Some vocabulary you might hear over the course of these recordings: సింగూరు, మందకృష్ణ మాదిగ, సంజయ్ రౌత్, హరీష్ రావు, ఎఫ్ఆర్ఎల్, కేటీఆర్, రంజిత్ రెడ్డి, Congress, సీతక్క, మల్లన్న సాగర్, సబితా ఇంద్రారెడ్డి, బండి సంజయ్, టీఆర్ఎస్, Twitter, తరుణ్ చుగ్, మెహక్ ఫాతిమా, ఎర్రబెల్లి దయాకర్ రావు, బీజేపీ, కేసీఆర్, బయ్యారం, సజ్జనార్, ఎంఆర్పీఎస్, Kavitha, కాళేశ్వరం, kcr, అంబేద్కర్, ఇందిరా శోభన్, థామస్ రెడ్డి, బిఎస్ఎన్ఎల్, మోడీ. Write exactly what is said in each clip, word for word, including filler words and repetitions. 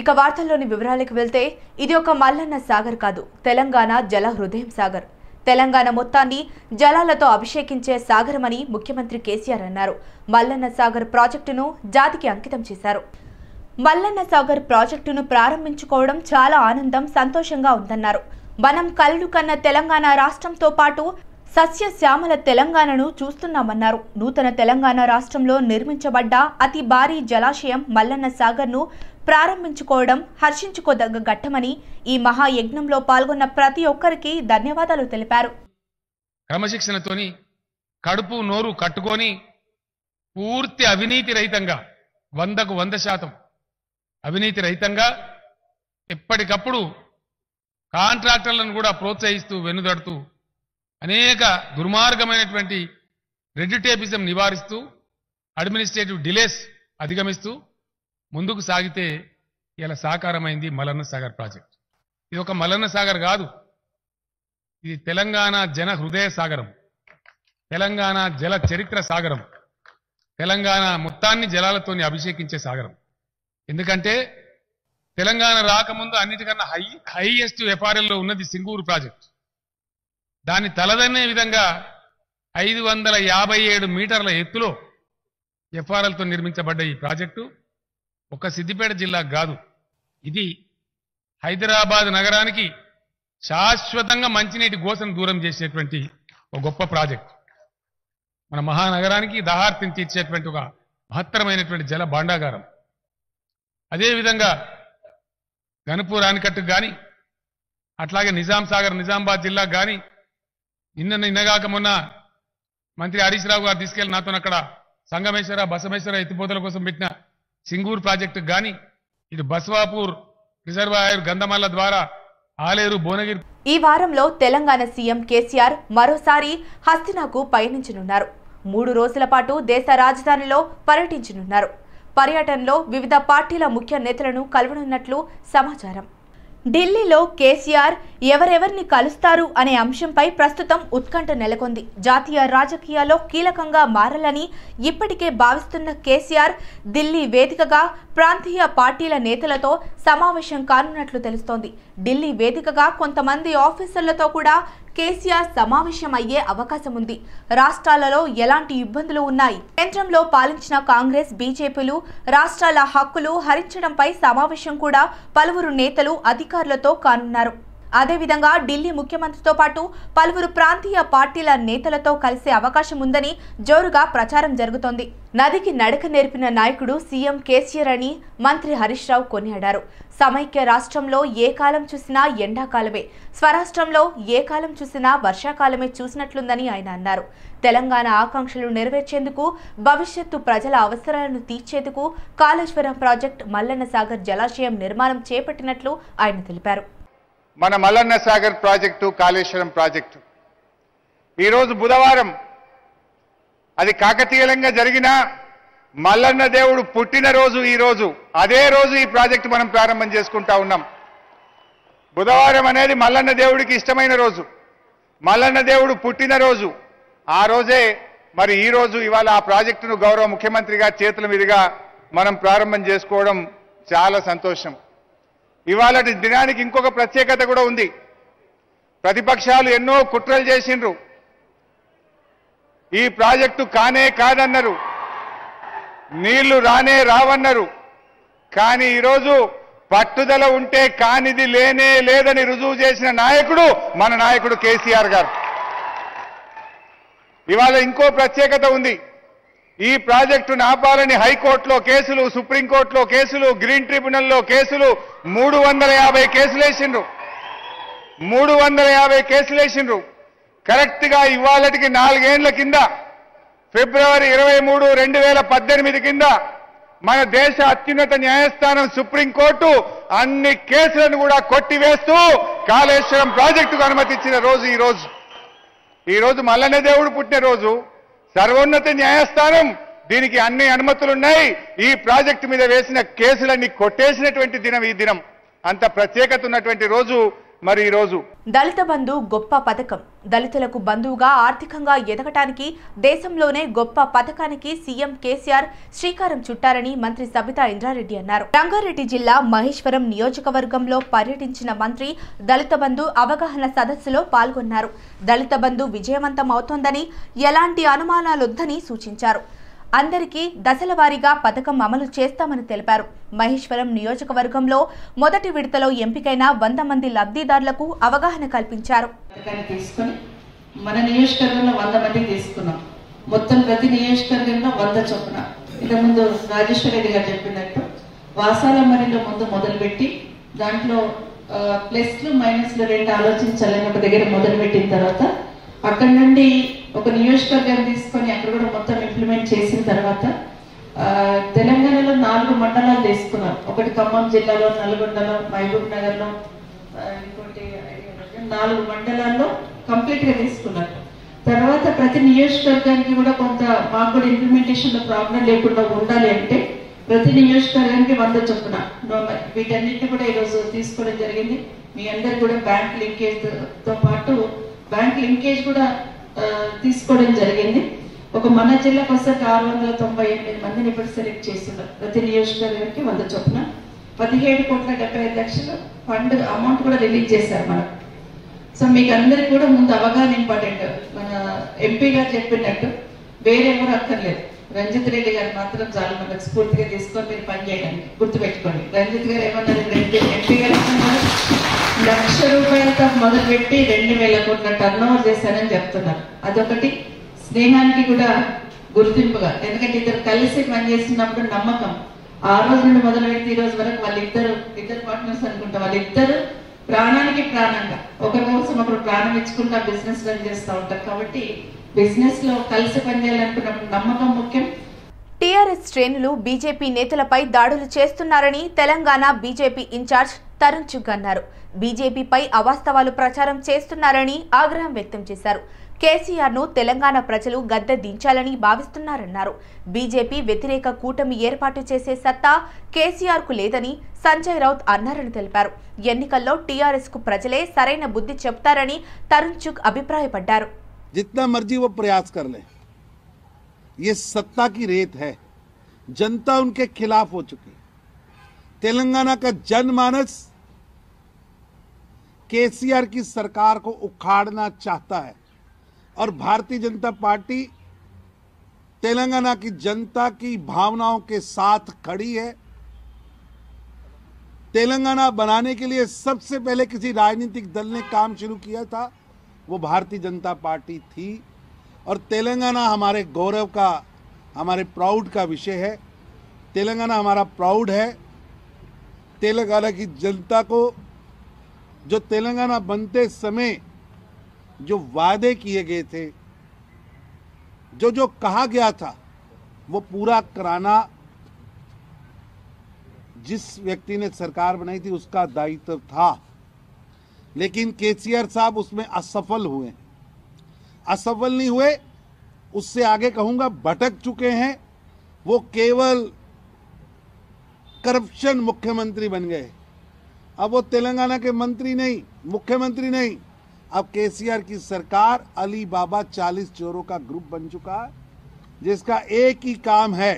ఇక వార్తల్లోని వివరాలకు వెళ్తే ఇది ఒక మల్లన్న సాగర్ కాదు, తెలంగాణ జల హృదయం సాగర్. తెలంగాణ మొత్తాన్ని జలాలతో అభిషేకించే సాగరమని ముఖ్యమంత్రి కేసీఆర్ అన్నారు. మల్లన్న సాగర్ ప్రాజెక్టును జాతికి అంకితం చేశారు. మల్లన్న సాగర్ ప్రాజెక్టును ప్రారంభించుకోవడం చాలా ఆనందం, సంతోషంగా ఉందన్నారు. మనం కలలు కన్న తెలంగాణ రాష్ట్రంతో పాటు సస్యశ్యామల తెలంగాణను చూస్తున్నామన్నారు. నూతన తెలంగాణ రాష్ట్రంలో నిర్మించబడ్డ అతి భారీ జలాశయం మల్లన్న సాగర్ను ప్రారంభించుకోవడం హర్షించుకోదగ్గ ఘట్టమని ఈ మహాయజ్ఞంలో పాల్గొన్న ప్రతి ఒక్కరికి ధన్యవాదాలు తెలిపారు. క్రమశిక్షణతోని కడుపు నోరు కట్టుకొని పూర్తి అవినీతి రహితంగా వందకు వంద శాతం అవినీతి రహితంగా ఎప్పటికప్పుడు కాంట్రాక్టర్లను కూడా ప్రోత్సహిస్తూ వెనుదడుతూ అనేక దుర్మార్గమైనటువంటి రెడ్ టేపిజం నివారిస్తూ అడ్మినిస్ట్రేటివ్ డిలేస్ అధిగమిస్తూ ముందుకు సాగితే ఇలా సాకారమైంది మల్లన్న సాగర్ ప్రాజెక్ట్. ఇది ఒక మల్లన్న సాగర్ కాదు, ఇది తెలంగాణ జన హృదయ సాగరం, తెలంగాణ జల చరిత్ర సాగరం, తెలంగాణ మొత్తాన్ని జలాలతోని అభిషేకించే సాగరం. ఎందుకంటే తెలంగాణ రాకముందు అన్నిటికన్నా హై హైయెస్ట్ ఎఫ్ఆర్ఎల్లో ఉన్నది సింగూరు ప్రాజెక్ట్. దాన్ని తలదన్నే విధంగా ఐదు వందల యాభై ఏడు మీటర్ల ఎత్తులో ఎఫ్ఆర్ఎల్తో నిర్మించబడ్డ ఈ ప్రాజెక్టు ఒక్క సిద్దిపేట జిల్లాకు కాదు, ఇది హైదరాబాద్ నగరానికి శాశ్వతంగా మంచినీటి గోసను దూరం చేసేటువంటి ఒక గొప్ప ప్రాజెక్టు. మన మహానగరానికి దాహార్తిని తీర్చేటువంటి ఒక మహత్తరమైనటువంటి జల భాండాగారం. అదేవిధంగా గణపూర్ ఆనకట్టుకు కానీ, అట్లాగే నిజాం సాగర్ నిజామాబాద్ జిల్లాకు కానీ, నిన్న నిన్నగాక మొన్న మంత్రి హరీష్ రావు గారు తీసుకెళ్లి నాతో అక్కడ సంగమేశ్వర బసమేశ్వర ఎత్తిపోతల కోసం పెట్టిన సింగూరు ప్రాజెక్టు కానీ, ఇటు బస్వాపూర్ రిజర్వాయర్ గంధమల్ల ద్వారా ఆలేరు భువనగిరి. ఈ వారంలో తెలంగాణ సీఎం కేసీఆర్ మరోసారి హస్తినాకు పయనించనున్నారు. మూడు రోజుల పాటు దేశ రాజధానిలో పర్యటించనున్నారు. పర్యటనలో వివిధ పార్టీల ముఖ్య నేతలను కలవనున్నట్లు సమాచారం. ఢిల్లీలో కేసీఆర్ ఎవరెవరిని కలుస్తారు అనే అంశంపై ప్రస్తుతం ఉత్కంఠ నెలకొంది. జాతీయ రాజకీయాల్లో కీలకంగా మారాలని ఇప్పటికే భావిస్తున్న కేసీఆర్ ఢిల్లీ వేదికగా ప్రాంతీయ పార్టీల నేతలతో సమావేశం కానున్నట్లు తెలుస్తోంది. ఢిల్లీ వేదికగా కొంతమంది ఆఫీసర్లతో కూడా కేసీఆర్ సమావేశం అయ్యే అవకాశం ఉంది. రాష్ట్రాలలో ఎలాంటి ఇబ్బందులు ఉన్నాయి, కేంద్రంలో పాలించిన కాంగ్రెస్ బీజేపీలు రాష్ట్రాల హక్కులు హరించడంపై సమావేశం కూడా పలువురు నేతలు అధికారులతో కానున్నారు. అదేవిధంగా ఢిల్లీ ముఖ్యమంత్రితో పాటు పలువురు ప్రాంతీయ పార్టీల నేతలతో కలిసే అవకాశం ఉందని జోరుగా ప్రచారం జరుగుతోంది. నదికి నడక నేర్పిన నాయకుడు సీఎం కేసీఆర్ అని మంత్రి హరీష్ రావు కొనియాడారు. సమైక్య రాష్ట్రంలో ఏ కాలం చూసినా ఎండాకాలమే, స్వరాష్ట్రంలో ఏ కాలం చూసినా వర్షాకాలమే చూసినట్లుందని ఆయన అన్నారు. తెలంగాణ ఆకాంక్షలు నెరవేర్చేందుకు, భవిష్యత్తు ప్రజల అవసరాలను తీర్చేందుకు కాళేశ్వరం ప్రాజెక్టు, మల్లన్న సాగర్ జలాశయం నిర్మాణం చేపట్టినట్లు ఆయన తెలిపారు. మన మల్లన్న సాగర్ ప్రాజెక్టు, కాళేశ్వరం ప్రాజెక్టు ఈరోజు బుధవారం అది కాకతీయంగా జరిగిన మల్లన్న దేవుడు పుట్టినరోజు, ఈరోజు అదే రోజు ఈ ప్రాజెక్టు మనం ప్రారంభం చేసుకుంటా ఉన్నాం. బుధవారం అనేది మల్లన్న దేవుడికి ఇష్టమైన రోజు, మల్లన్న దేవుడు పుట్టినరోజు. ఆ రోజే మరి ఈరోజు ఇవాళ ఆ ప్రాజెక్టును గౌరవ ముఖ్యమంత్రిగా చేతుల మీదుగా మనం ప్రారంభం చేసుకోవడం చాలా సంతోషం. ఇవాళ దినానికి ఇంకొక ప్రత్యేకత కూడా ఉంది. ప్రతిపక్షాలు ఎన్నో కుట్రలు చేసిండ్రు, ఈ ప్రాజెక్టు కానే కాదన్నారు, నీళ్లు రానే రావన్నారు. కానీ ఈరోజు పట్టుదల ఉంటే కానిది లేనే లేదని రుజువు చేసిన నాయకుడు మన నాయకుడు కేసీఆర్ గారు. ఇవాళ ఇంకో ప్రత్యేకత ఉంది. ఈ ప్రాజెక్టును ఆపాలని హైకోర్టులో కేసులు, సుప్రీంకోర్టులో కేసులు, గ్రీన్ ట్రిబ్యునల్లో కేసులు, మూడు వందల యాభై కేసులు వేసిండ్రు, మూడు వందల యాభై కేసులు వేసిండ్రు. కరెక్ట్గా ఇవాళటికి నాలుగేండ్ల కింద ఫిబ్రవరి ఇరవై మూడు రెండు వేల పద్దెనిమిది కింద మన దేశ అత్యున్నత న్యాయస్థానం సుప్రీంకోర్టు అన్ని కేసులను కూడా కొట్టివేస్తూ కాళేశ్వరం ప్రాజెక్టుకు అనుమతిచ్చిన రోజు ఈ రోజు. ఈరోజు మల్లన్న దేవుడు పుట్టిన రోజు, సర్వోన్నత న్యాయస్థానం దీనికి అన్ని అనుమతులున్నాయి, ఈ ప్రాజెక్టు మీద వేసిన కేసులన్నీ కొట్టేసినటువంటి దినం ఈ దినం. అంత ప్రత్యేకత ఉన్నటువంటి రోజు మరి ఈ రోజు దళిత బంధు గొప్ప పథకం దళితులకు బంధువుగా ఆర్థికంగా ఎదగడానికి దేశంలోనే గొప్ప పథకానికి సీఎం కేసీఆర్ శ్రీకారం చుట్టారని మంత్రి సబితా ఇంద్రారెడ్డి అన్నారు. రంగారెడ్డి జిల్లా మహేశ్వరం నియోజకవర్గంలో పర్యటించిన మంత్రి దళిత బంధు అవగాహన సదస్సులో పాల్గొన్నారు. దళిత బంధు విజయవంతం అవుతోందని ఎలాంటి అనుమానాలొద్దని సూచించారు. అందరికీ దశలవారీగా పథకం అమలు చేస్తామని తెలిపారు. మహేశ్వరం నియోజకవర్గంలో మొదటి విడతలో ఎంపికైన వంద మంది లబ్ధిదారులకు అవగాహన కల్పించారు. మన నియోజకవర్గంలో వంద మంది తీసుకున్నాం. మొత్తం ప్రతి నియోజకవర్గంలో వంద చొప్పున ఇంతకుముందు రాజేశ్వర రెడ్డి గారు చెప్పినట్టు వాసాలమరిలో ముందు మొదలుపెట్టి దాంట్లో ప్లస్లు మైనస్లు రెండు ఆలోచించాలని ఒక దగ్గర మొదలుపెట్టిన తర్వాత అక్కడ నుండి ఒక నియోజకవర్గం తీసుకొని అక్కడ కూడా మొత్తం ఇంప్లిమెంట్ చేసిన తర్వాత తెలంగాణలో నాలుగు మండలాలు తీసుకున్నారు. ఒకటి ఖమ్మం జిల్లాలో, నల్గొండలో, మహబూబ్ నగర్లో, ఇంకోటి నాలుగు మండలాల్లో కంప్లీట్ గా తీసుకున్నారు. తర్వాత ప్రతి నియోజకవర్గానికి కూడా కొంత మాకు కూడా ఇంప్లిమెంటేషన్ లో ప్రాబ్లం లేకుండా ఉండాలి అంటే ప్రతి నియోజకవర్గానికి వంద చొప్పున వీటన్నిటిని కూడా ఈరోజు తీసుకోవడం జరిగింది. మీ అందరు కూడా బ్యాంక్ లింకేజ్ తో పాటు బ్యాంక్ లింకేజ్ కూడా తీసుకోవడం జరిగింది. ఒక మన జిల్లాకు వస్తే ఆరు వందల తొంభై ఎనిమిది మందిని ఇప్పుడు సెలెక్ట్ చేస్తున్నారు. ప్రతి నియోజకవర్గానికి వంద చొప్పున పదిహేడు కోట్ల డెబ్బై ఐదు లక్షల ఫండ్ అమౌంట్ కూడా రిలీజ్ చేశారు మనం. సో మీకు అందరికి కూడా ముందు అవగాహన ఇంపార్టెంట్. మన ఎంపీ గారు చెప్పినట్టు వేరేమో అక్కర్లేదు. రంజిత్ రెడ్డి గారు మాత్రం చాలా మనకు స్ఫూర్తిగా తీసుకొని మీరు పనిచేయడానికి గుర్తుపెట్టుకోండి. రంజిత్ గారు ఏమన్నారు, ఎంపీ ఎంపీ గారు ఏమన్నారు, లక్ష రూపాయలతో మొదలుపెట్టి రెండు వేల కోట్ల టర్న్ ఓవర్ చేశారని చెప్తున్నారు. అదొకటి స్నేహానికి కూడా గుర్తింపుగా, ఎందుకంటే ఇద్దరు కలిసి పనిచేసినప్పుడు నమ్మకం. ఆ రోజు నుండి మొదలు పెడితే ఈ రోజు వరకు వాళ్ళిద్దరు ఇద్దరు పార్ట్నర్స్ అనుకుంటాం. వాళ్ళిద్దరు ప్రాణానికి ప్రాణంగా ఒకరి కోసం ఒకరు ప్రాణం ఇచ్చుకుంటా బిజినెస్ రన్ చేస్తూ ఉంటారు. కాబట్టి బిజినెస్ లో కలిసి పనిచేయాలనుకున్నప్పుడు నమ్మకం ముఖ్యం. టీఆర్ఎస్ శ్రేణులు బీజేపీ నేతలపై దాడులు చేస్తున్నారని తెలంగాణ బీజేపీ ఇన్ఛార్జ్ తరుణ్ చుగ్ అన్నారు. బీజేపీపై అవాస్తవాలు ప్రచారం చేస్తున్నారని ఆగ్రహం వ్యక్తం చేశారు. కేసీఆర్ ను తెలంగాణ ప్రజలు గద్దె దించాలని భావిస్తున్నారన్నారు. బీజేపీ వ్యతిరేక కూటమి ఏర్పాటు చేసే సత్తా కేసీఆర్ కు లేదని సంజయ్ రౌత్ అన్నారని తెలిపారు. ఎన్నికల్లో టీఆర్ఎస్ కు ప్రజలే సరైన బుద్ధి చెప్తారని తరుణ్ చుగ్ అభిప్రాయపడ్డారు. जितना मर्जी वो प्रयास कर लें, ये सत्ता की रेत है. जनता उनके खिलाफ हो चुकी है. तेलंगाना का जनमानस केसीआर की सरकार को उखाड़ना चाहता है और भारतीय जनता पार्टी तेलंगाना की जनता की भावनाओं के साथ खड़ी है. तेलंगाना बनाने के लिए सबसे पहले किसी राजनीतिक दल ने काम शुरू किया था, वो भारतीय जनता पार्टी थी. और तेलंगाना हमारे गौरव का, हमारे प्राउड का विषय है. तेलंगाना हमारा प्राउड है. तेलंगाना की जनता को, जो तेलंगाना बनते समय जो वादे किए गए थे, जो जो कहा गया था वो पूरा कराना जिस व्यक्ति ने सरकार बनाई थी उसका दायित्व था. लेकिन केसीआर साहब उसमें असफल हुए. असफल नहीं हुए, उससे आगे कहूंगा भटक चुके हैं. वो केवल करप्शन मुख्यमंत्री बन गए. अब वो तेलंगाना के मंत्री नहीं, मुख्यमंत्री नहीं. अब केसीआर की सरकार अली बाबा चालीस चोरों का ग्रुप बन चुका है, जिसका एक ही काम है.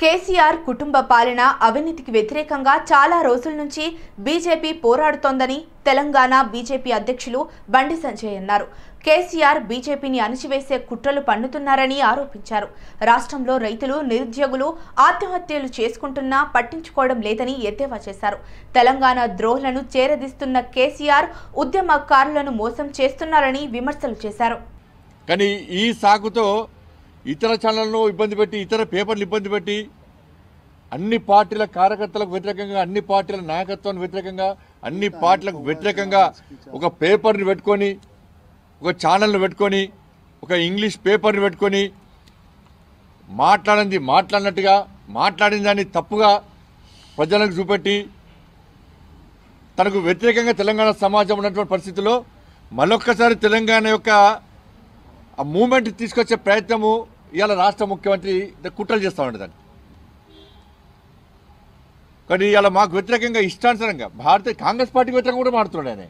కేసీఆర్ కుటుంబ పాలన అవినీతికి వ్యతిరేకంగా చాలా రోజుల నుంచి బీజేపీ పోరాడుతోందని తెలంగాణ బీజేపీ అధ్యక్షులు బండి సంజయ్ అన్నారు. కేసీఆర్ బీజేపీని అణచివేసే కుట్రలు పన్నుతున్నారని ఆరోపించారు. రాష్ట్రంలో రైతులు, నిరుద్యోగులు ఆత్మహత్యలు చేసుకుంటున్నా పట్టించుకోవడం లేదని ఎద్దేవా చేశారు. తెలంగాణ ద్రోహులను చేరదీస్తున్న కేసీఆర్ ఉద్యమకారులను మోసం చేస్తున్నారని విమర్శలు చేశారు. కానీ ఈ సాగుతో ఇతర ఛానళ్ళను ఇబ్బంది పెట్టి, ఇతర పేపర్లు ఇబ్బంది పెట్టి, అన్ని పార్టీల కార్యకర్తలకు వ్యతిరేకంగా, అన్ని పార్టీల నాయకత్వానికి వ్యతిరేకంగా, అన్ని పార్టీలకు వ్యతిరేకంగా ఒక పేపర్ని పెట్టుకొని, ఒక ఛానల్ని పెట్టుకొని, ఒక ఇంగ్లీష్ పేపర్ని పెట్టుకొని మాట్లాడింది మాట్లాడినట్టుగా, మాట్లాడిన దాన్ని తప్పుగా ప్రజలకు చూపెట్టి తనకు వ్యతిరేకంగా తెలంగాణ సమాజం ఉన్నటువంటి పరిస్థితుల్లో మరొక్కసారి తెలంగాణ యొక్క ఆ మూమెంట్ తీసుకొచ్చే ప్రయత్నము ఇవాళ రాష్ట్ర ముఖ్యమంత్రి కుట్రలు చేస్తూ ఉంటాడు దాన్ని. కానీ ఇవాళ మాకు వ్యతిరేకంగా, ఇష్టానుసారంగా, భారతీయ కాంగ్రెస్ పార్టీకి వ్యతిరేకంగా కూడా మాట్లాడుతున్నాడు ఆయన.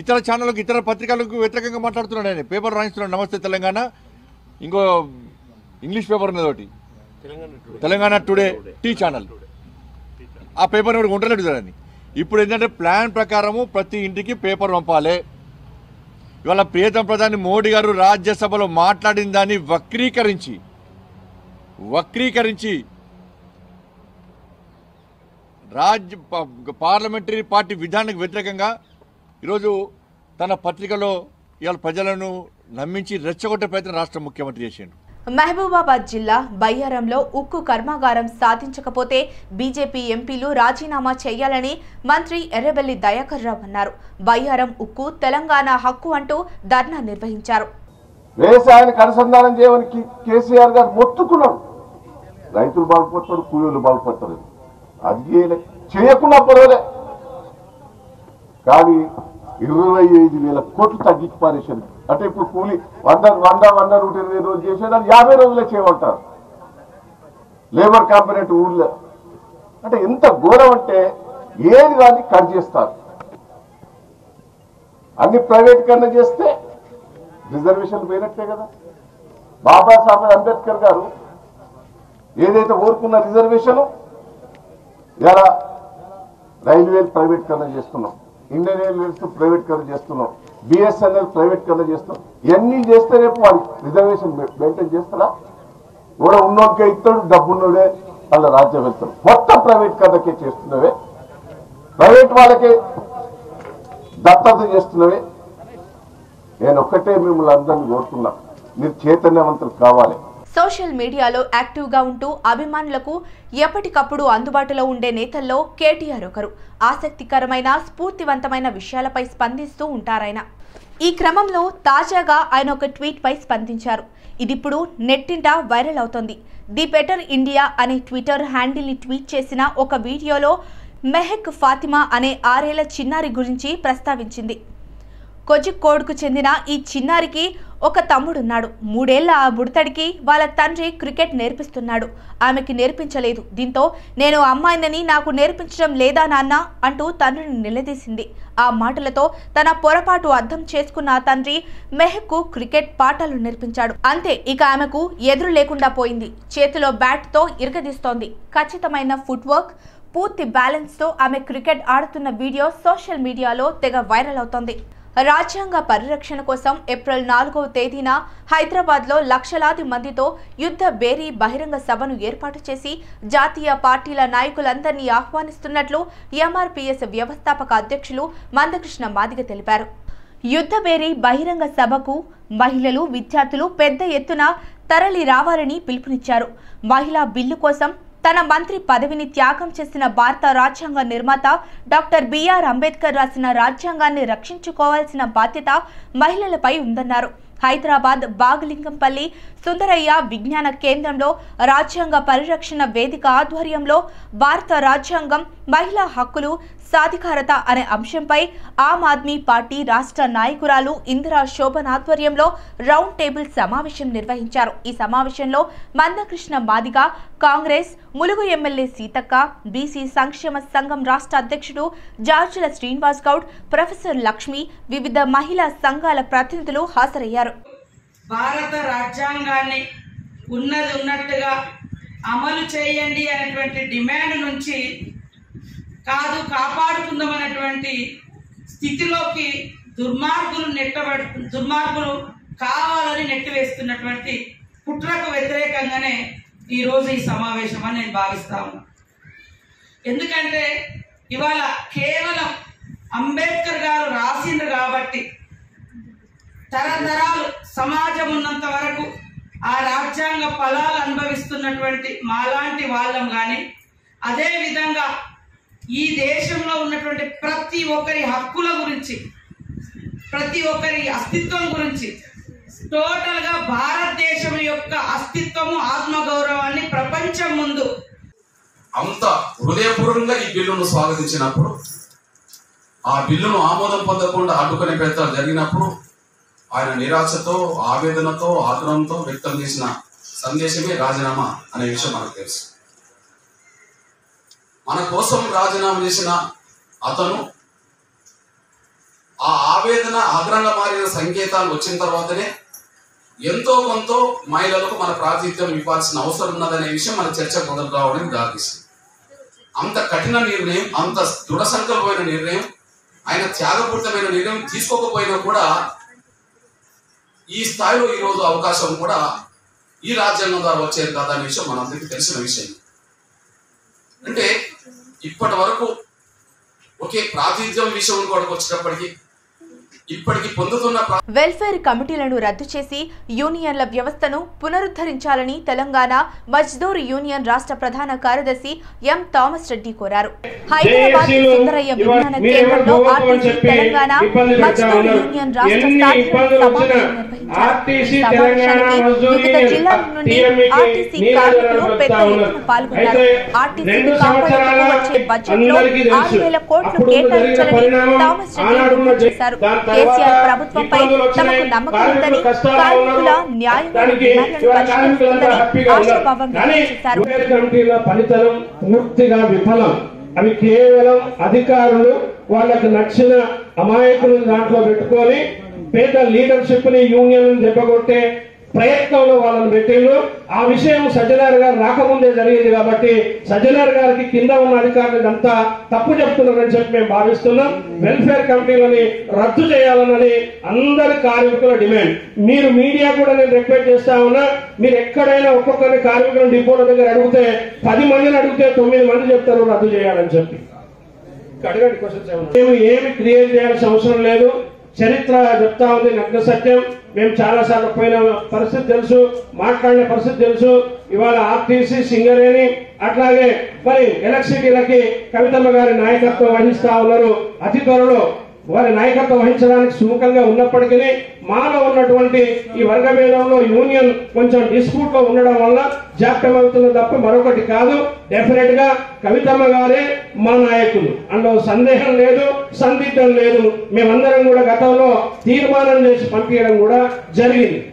ఇతర ఛానళ్ళకు ఇతర పత్రికలకు వ్యతిరేకంగా మాట్లాడుతున్నాడు ఆయన. పేపర్ రాయిస్తున్నాడు నమస్తే తెలంగాణ, ఇంకో ఇంగ్లీష్ పేపర్ ఉన్నది ఒకటి తెలంగాణ టుడే టీ ఛానల్, ఆ పేపర్ ఎవరు కొంటలేడు దాన్ని. ఇప్పుడు ఏంటంటే ప్లాన్ ప్రకారము ప్రతి ఇంటికి పేపర్ పంపాలి. ఇవాళ ప్రియతమ ప్రధాని మోడీ గారు రాజ్యసభలో మాట్లాడిన దాన్ని వక్రీకరించి వక్రీకరించి రాజ్య పార్లమెంటరీ పార్టీ విధానానికి వ్యతిరేకంగా ఈరోజు తన పత్రికలో ఇవాళ ప్రజలను నమ్మించి రెచ్చగొట్టే ప్రయత్నం రాష్ట్ర ముఖ్యమంత్రి చేసిండు. మహబూబాబాద్ జిల్లా బయ్యారంలో ఉక్కు కర్మాగారం సాధించకపోతే బీజేపీ ఎంపీలు రాజీనామా చేయాలని మంత్రి ఎర్రబెల్లి దయాకర్ రావు అన్నారు. బయ్యారం ఉక్కు తెలంగాణ హక్కు అంటూ ధర్నా నిర్వహించారు. వ్యవసాయానికి అనుసంధానం చేయడానికి కేసీఆర్ గారు మొత్తుకున్నారు. రైతులు బాగుపడతారు, కూలీలు బాగుపడతారు, అది చేయకుండా పర్వాలే, కానీ ఇరవై ఐదు వేల కోట్లు తగ్గించి పారేశారు. అంటే ఇప్పుడు కూలి వంద వంద వంద నూట ఇరవై రోజులు చేసేదాన్ని యాభై రోజులే చేయమంటారు లేబర్ కాంపనెంట్ ఊళ్ళో. అంటే ఎంత ఘోరం అంటే ఏది దాన్ని కట్ చేస్తారు. అన్ని ప్రైవేటీకరణ చేస్తే రిజర్వేషన్ పోయినట్టే కదా. బాబాసాహెబ్ అంబేద్కర్ గారు ఏదైతే కోరుకున్న రిజర్వేషన్ ఇలా రైల్వేలు ప్రైవేటీకరణ చేస్తున్నాం, ఇండియన్ రైల్వేస్ ప్రైవేటీకరణ చేస్తున్నాం, బిఎస్ఎన్ఎల్ ప్రైవేటీకరణ చేస్తున్నాం, ఇవన్నీ చేస్తే రేపు వాళ్ళు రిజర్వేషన్ మెయింటైన్ చేస్తారా? కూడా ఉన్నోడికే ఇస్తాడు, డబ్బున్నోడే వాళ్ళ రాజ్యం వెళ్తాడు. మొత్తం ప్రైవేటీకరణకే చేస్తున్నవే, ప్రైవేట్ వాళ్ళకే దత్తత చేస్తున్నవే. నేను ఒక్కటే మిమ్మల్ని అందరినీ కోరుతున్నా, మీరు చైతన్యవంతులు కావాలి. సోషల్ మీడియాలో యాక్టివ్గా ఉంటూ అభిమానులకు ఎప్పటికప్పుడు అందుబాటులో ఉండే నేతల్లో కేటీఆర్ ఒకరు. ఆసక్తికరమైన స్ఫూర్తివంతమైన విషయాలపై స్పందిస్తూ ఉంటారాయన. ఈ క్రమంలో తాజాగా ఆయన ఒక ట్వీట్పై స్పందించారు. ఇదిప్పుడు నెట్టింట వైరల్ అవుతోంది. ది బెటర్ ఇండియా అనే ట్విట్టర్ హ్యాండిల్ని ట్వీట్ చేసిన ఒక వీడియోలో మెహక్ ఫాతిమా అనే ఆరేళ్ల చిన్నారి గురించి ప్రస్తావించింది. కొజిక్కోడ్కు చెందిన ఈ చిన్నారికి ఒక తమ్ముడున్నాడు. మూడేళ్ల ఆ బుడతడికి వాళ్ళ తండ్రి క్రికెట్ నేర్పిస్తున్నాడు, ఆమెకి నేర్పించలేదు. దీంతో నేను అమ్మాయినని నాకు నేర్పించడం లేదా నాన్న అంటూ తండ్రిని నిలదీసింది. ఆ మాటలతో తన పొరపాటు అర్థం చేసుకున్న తండ్రి మెహక్కు క్రికెట్ పాఠాలు నేర్పించాడు. అంతే, ఇక ఆమెకు ఎదురు లేకుండా పోయింది. చేతిలో బ్యాట్తో ఇరగదీస్తోంది. ఖచ్చితమైన ఫుట్వర్క్, పూర్తి బ్యాలెన్స్తో ఆమె క్రికెట్ ఆడుతున్న వీడియో సోషల్ మీడియాలో తెగ వైరల్ అవుతోంది. రాజ్యాంగ పరిరక్షణ కోసం ఏప్రిల్ నాలుగవ తేదీన హైదరాబాద్లో లక్షలాది మందితో యుద్ధ బేరీ బహిరంగ సభను ఏర్పాటు చేసి జాతీయ పార్టీల నాయకులందరినీ ఆహ్వానిస్తున్నట్లు ఎంఆర్పీఎస్ వ్యవస్థాపక అధ్యక్షులు మందకృష్ణ మాదిగ తెలిపారు. యుద్ధబేరీ బహిరంగ సభకు మహిళలు, విద్యార్థులు పెద్ద ఎత్తున తరలి రావాలని పిలుపునిచ్చారు. మహిళా బిల్లు కోసం తన మంత్రి పదవిని త్యాగం చేసిన భారత రాజ్యాంగ నిర్మాత డాక్టర్ బిఆర్ అంబేద్కర్ రాసిన రాజ్యాంగాన్ని రక్షించుకోవాల్సిన బాధ్యత మహిళలపై ఉందన్నారు. హైదరాబాద్ బాగలింగంపల్లి సుందరయ్య విజ్ఞాన కేంద్రంలో రాజ్యాంగ పరిరక్షణ వేదిక ఆధ్వర్యంలో భారత రాజ్యాంగం, మహిళా హక్కులు, సాధికారత అనే అంశంపై ఆమ్ ఆద్మీ పార్టీ రాష్ట్ర నాయకురాలు ఇందిరా శోభన్ ఆధ్వర్యంలో రౌండ్ టేబుల్ సమావేశం నిర్వహించారు. ఈ సమావేశంలో మందకృష్ణ మాదిగ, కాంగ్రెస్ ములుగు ఎమ్మెల్యే సీతక్క, బీసీ సంక్షేమ సంఘం రాష్ట్ర అధ్యక్షుడు జార్జుల శ్రీనివాస్ గౌడ్, ప్రొఫెసర్ లక్ష్మి, వివిధ మహిళా సంఘాల ప్రతినిధులు హాజరయ్యారు. భారత రాజ్యాంగాన్ని ఉన్నది ఉన్నట్టుగా అమలు చేయండి అనేటువంటి డిమాండ్ నుంచి కాదు కాపాడుకుందామనేటువంటి స్థితిలోకి దుర్మార్గులు నెట్టబడు దుర్మార్గులు కావాలని నెట్టివేస్తున్నటువంటి కుట్రకు వ్యతిరేకంగానే ఈరోజు ఈ సమావేశం అని నేను భావిస్తా ఉన్నా. ఎందుకంటే ఇవాళ కేవలం అంబేద్కర్ గారు రాసిండ్రు కాబట్టి తరతరాలు సమాజం ఉన్నంత వరకు ఆ రాజ్యాంగ ఫలాలు అనుభవిస్తున్నటువంటి మాలాంటి వాళ్ళం కానీ, అదేవిధంగా ఈ దేశంలో ఉన్నటువంటి ప్రతి ఒక్కరి హక్కుల గురించి, ప్రతి ఒక్కరి అస్తిత్వం గురించి, టోటల్గా భారతదేశం యొక్క అస్తిత్వము, ఆత్మగౌరవాన్ని ప్రపంచం ముందు అంత హృదయపూర్వకంగా ఈ బిల్లును స్వాగతించినప్పుడు, ఆ బిల్లును ఆమోదం పొందకుండా అడ్డుకునే ప్రయత్నాలు జరిగినప్పుడు ఆయన నిరాశతో, ఆవేదనతో, ఆగ్రహంతో వ్యక్తం చేసిన సందేశమే రాజీనామా అనే విషయం మనకు తెలుసు. మన కోసం రాజీనామా చేసిన అతను ఆ ఆవేదన ఆగ్రహంగా మారిన సంకేతాలు వచ్చిన తర్వాతనే ఎంతో కొంత మహిళలకు మన ప్రాతినిధ్యం ఇవ్వాల్సిన అవసరం ఉన్నదనే విషయం మన చర్చ మొదలు రావడానికి దారితీసింది. అంత కఠిన నిర్ణయం, అంత దృఢ సంకల్పమైన నిర్ణయం, ఆయన త్యాగపూరితమైన నిర్ణయం తీసుకోకపోయినా కూడా ఈ స్థాయిలో ఈరోజు అవకాశం కూడా ఈ రాజ్యాంగం ద్వారా వచ్చేది కాదనే విషయం మనందరికీ తెలిసిన విషయం. అంటే ఇప్పటి వరకు ఒకే ప్రాతినిధ్యం విషయం కొరకు వచ్చినప్పటికీ ఇప్పటికి పొందుతున్న వెల్ఫేర్ కమిటీలను రద్దు చేసి యూనియన్ల వ్యవస్థను పునరుద్ధరించాలని తెలంగాణ మజ్దూర్ యూనియన్ రాష్ట్ర ప్రధాన కార్యదర్శి ఎం థామస్ రెడ్డి కోరారు. హైదరాబాద్ సుందరయ్య విజ్ఞాన కేంద్రంలో ఆర్టీసీ తెలంగాణ మజ్దూర్ యూనియన్ రాష్ట్ర స్థాయి సమావేశం నిర్వహించారు. వివిధ జిల్లాల నుండి ఆర్టీసీ కార్మికులు పెద్ద ఎత్తున పాల్గొన్నారు. ఆర్టీసీకి కాపాడుతూ వచ్చే బడ్జెట్లో ఆరు వేల కోట్లు కేటాయించాలని థామస్ రెడ్డి డిమాండ్ చేశారు. కేసీఆర్ ప్రభుత్వంపై తమకు నమ్మకం ఉందని, కార్మికుల న్యాయమైన డిమాండ్లను పరిష్కరిస్తుందని ఆశాభావం చేశారు. కమిటీల ఫలితం పూర్తిగా విఫలం. అవి కేవలం అధికారులు వాళ్ళకు నచ్చిన అమాయకులను దాంట్లో పెట్టుకొని పేద లీడర్షిప్ ని యూనియన్ దెబ్బకొట్టే ప్రయత్నంలో వాళ్ళని పెట్టిండ్రు. ఆ విషయం సజ్జనార్ గారు రాకముందే జరిగింది కాబట్టి సజ్జనార్ గారికి కింద ఉన్న అధికారులంతా తప్పు చెప్తున్నారని చెప్పి మేము భావిస్తున్నాం. వెల్ఫేర్ కమిటీలని రద్దు చేయాలన్నది అందరి కార్మికుల డిమాండ్. మీరు మీడియా కూడా నేను రిక్వెస్ట్ చేస్తా ఉన్నా, మీరు ఎక్కడైనా ఒక్కొక్కరి కార్మికులను డిపోల దగ్గర అడిగితే పది మందిని అడిగితే తొమ్మిది మంది చెప్తారు రద్దు చేయాలని చెప్పి. అడగండి క్వశ్చన్స్ ఏమన్నా. మేము ఏమి క్రియేట్ చేయాల్సిన అవసరం లేదు. చరిత్ర చెప్తా ఉంది నగ్న సత్యం. మేము చాలా సార్లు పోయిన పరిస్థితి తెలుసు, మాట్లాడిన పరిస్థితి తెలుసు. ఇవాళ ఆర్టీసీ సింగరేణి అట్లాగే మరి ఎలక్ట్రిసిటీలకి కవితమ్మ గారి నాయకత్వం వహిస్తా ఉన్నారు. అతి త్వరలో వారి నాయకత్వం వహించడానికి సుముఖంగా ఉన్నప్పటికీ మాలో ఉన్నటువంటి ఈ వర్గ భేదంలో యూనియన్ కొంచెం డిస్ప్యూట్ లో ఉండడం వల్ల జాప్యం అవుతుంది తప్ప మరొకటి కాదు. డెఫినెట్ గా కవితమ్మ గారే మా నాయకులు, అందులో సందేహం లేదు, సందిగ్ధం లేదు. మేమందరం కూడా గతంలో తీర్మానం చేసి పంపించడం కూడా జరిగింది.